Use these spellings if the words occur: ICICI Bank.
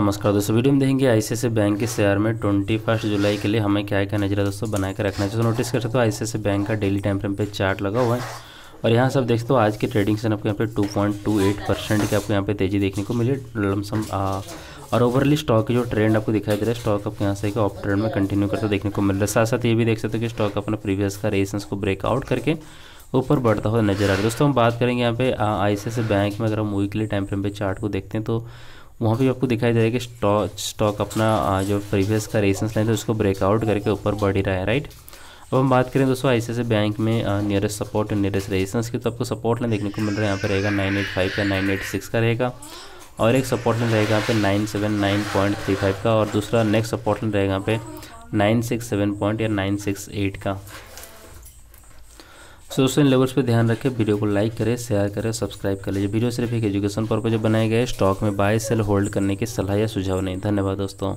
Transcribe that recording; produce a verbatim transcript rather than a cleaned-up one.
नमस्कार दोस्तों, वीडियो में देखेंगे आईसीआईसीआई बैंक के शेयर में ट्वेंटी फर्स्ट जुलाई के लिए हमें क्या क्या नजरिया दोस्तों बना के रखना है। दोस्तों नोटिस कर सकते हो आईसीआईसीआई बैंक का डेली टाइम फ्रेम पे चार्ट लगा हुआ है और यहाँ सब देखते हो आज के ट्रेडिंग से आपको यहाँ पे two point two eight percent की आपको यहाँ पे तेजी देखने को मिली लमसम और ओवरली स्टॉक की जो ट्रेंड आपको दिखाई दे रहा है स्टॉक आपको यहाँ से ऑफ ट्रेंड में कंटिन्यू करते देखने को मिल रहा है। साथ साथ ये भी देख सकते हो कि स्टॉक अपना प्रीवियस का रेजिस्टेंस को ब्रेकआउट करके ऊपर बढ़ता हुआ नजर आ रहा है। दोस्तों हम बात करेंगे यहाँ पे आईसीआईसीआई बैंक में अगर हम वीकली टाइम फ्रेम पे चार्ट को देखते हैं तो वहाँ पे आपको दिखाई दे रहा है कि स्टॉक स्टॉक अपना जो प्रीवियस का रेजिस्टेंस लाइन था उसको ब्रेकआउट करके ऊपर बढ़ ही रहा है, राइट। अब हम बात करें दोस्तों आईसीआईसीआई बैंक में नियरेस्ट सपोर्ट और नियरेस्ट रेजिस्टेंस की, तो आपको सपोर्ट लाइन देखने को मिल रहा है यहाँ पर रहेगा नाइन एट फाइव का नाइन एट सिक्स का रहेगा और एक सपोर्ट लाइन रहेगा यहाँ पे nine seven nine point three five का और दूसरा नेक्स्ट सपोर्ट लाइन रहेगा यहाँ पे नाइन सिक्स सेवन पॉइंट या नाइन सिक्स एट का। सो दोस्तों इन लेवल्स पे ध्यान रखें, वीडियो को लाइक करें, शेयर करें, सब्सक्राइब कर लीजिए। वीडियो सिर्फ एक एजुकेशन पर्पज बनाए गए, स्टॉक में बाय सेल होल्ड करने की सलाह या सुझाव नहीं। धन्यवाद दोस्तों।